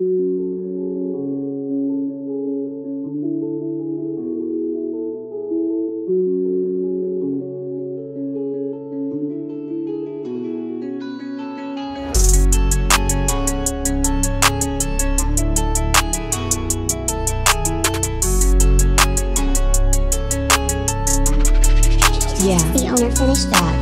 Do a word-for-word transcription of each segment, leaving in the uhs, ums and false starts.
Yeah, the owner finished that. Yeah, the owner finished that.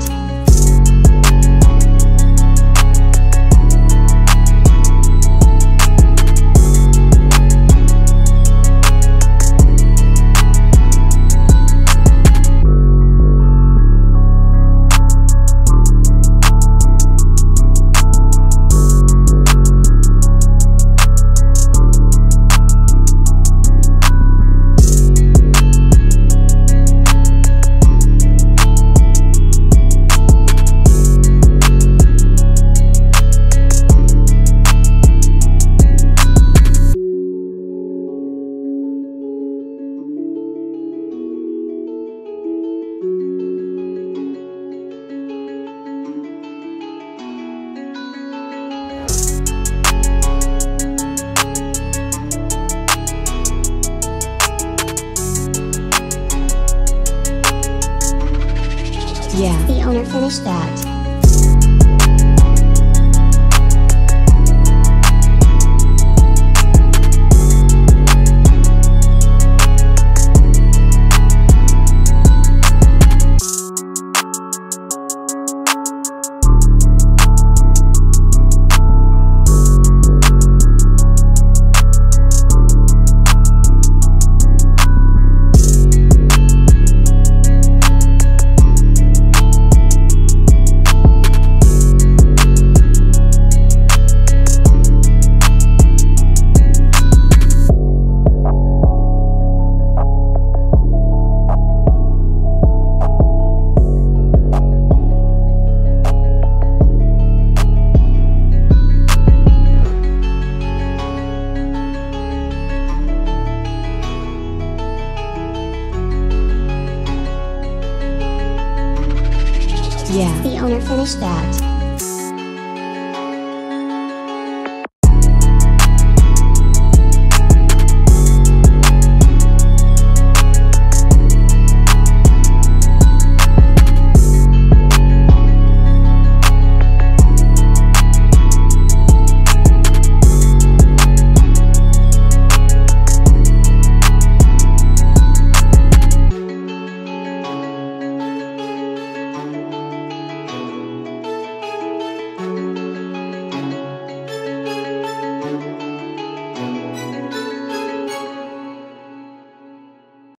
Yeah, the owner finished that.